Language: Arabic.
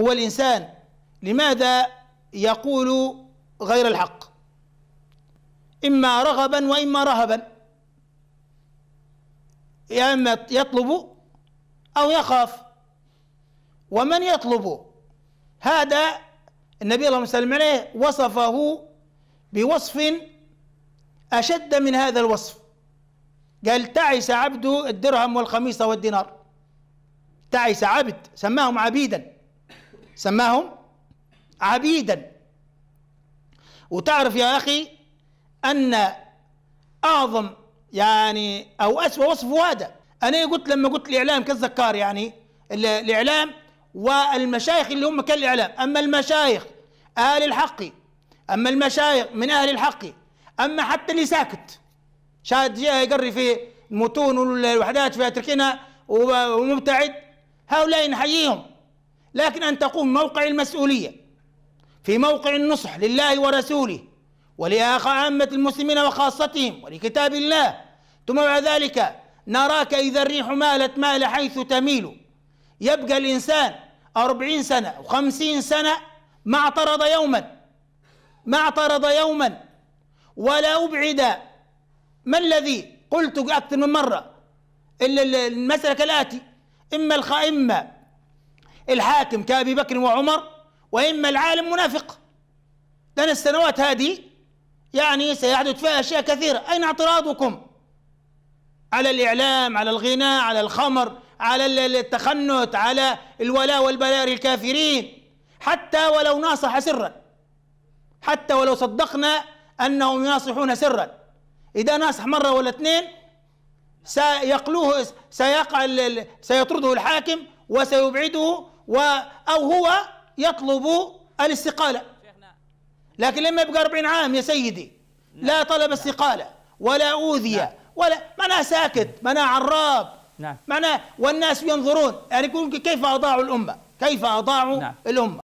هو الإنسان لماذا يقول غير الحق؟ إما رغبا وإما رهبا، يا إما يطلب أو يخاف. ومن يطلب هذا النبي الله صلى الله عليه وسلم وصفه بوصف أشد من هذا الوصف، قال تعس عبد الدرهم والخميصة والدينار، تعس عبد، سماهم عبيدا، سماهم عبيدا. وتعرف يا أخي أن أعظم يعني أو أسوأ وصف هذا، أنا قلت لما قلت الإعلام كالزكار، يعني الإعلام والمشايخ اللي هم كالإعلام، أما المشايخ أهل الحق، أما المشايخ من أهل الحق، أما حتى اللي ساكت شاد يقري في المتون والوحدات في أتركنا ومبتعد، هؤلاء نحييهم، لكن أن تقوم موقع المسؤولية في موقع النصح لله ورسوله ولآخر عامة المسلمين وخاصتهم ولكتاب الله، ثم بعد ذلك نراك إذا الريح مالت مال حيث تميل. يبقى الإنسان 40 سنة و50 سنة ما اعترض يوما، ما اعترض يوما ولا أبعد. ما الذي قلت أكثر من مرة؟ المسألة كالآتي: إما الحاكم كأبي بكر وعمر، وإما العالم منافق. لأن السنوات هذه يعني سيحدث فيها أشياء كثيرة. أين اعتراضكم على الإعلام، على الغناء، على الخمر، على التخنث، على الولاء والبلاء للكافرين؟ حتى ولو ناصح سرا، حتى ولو صدقنا أنهم يناصحون سرا، إذا ناصح مرة ولا اثنين سيقلوه، سيقع، سيطرده الحاكم وسيبعده، أو هو يطلب الاستقالة. لكن لما يبقى 40 عام يا سيدي لا طلب استقالة ولا أوذية ولا، معناه ساكت، معناه عراب، معناه والناس ينظرون، يعني كيف أضاعوا الأمة، كيف أضاعوا الأمة.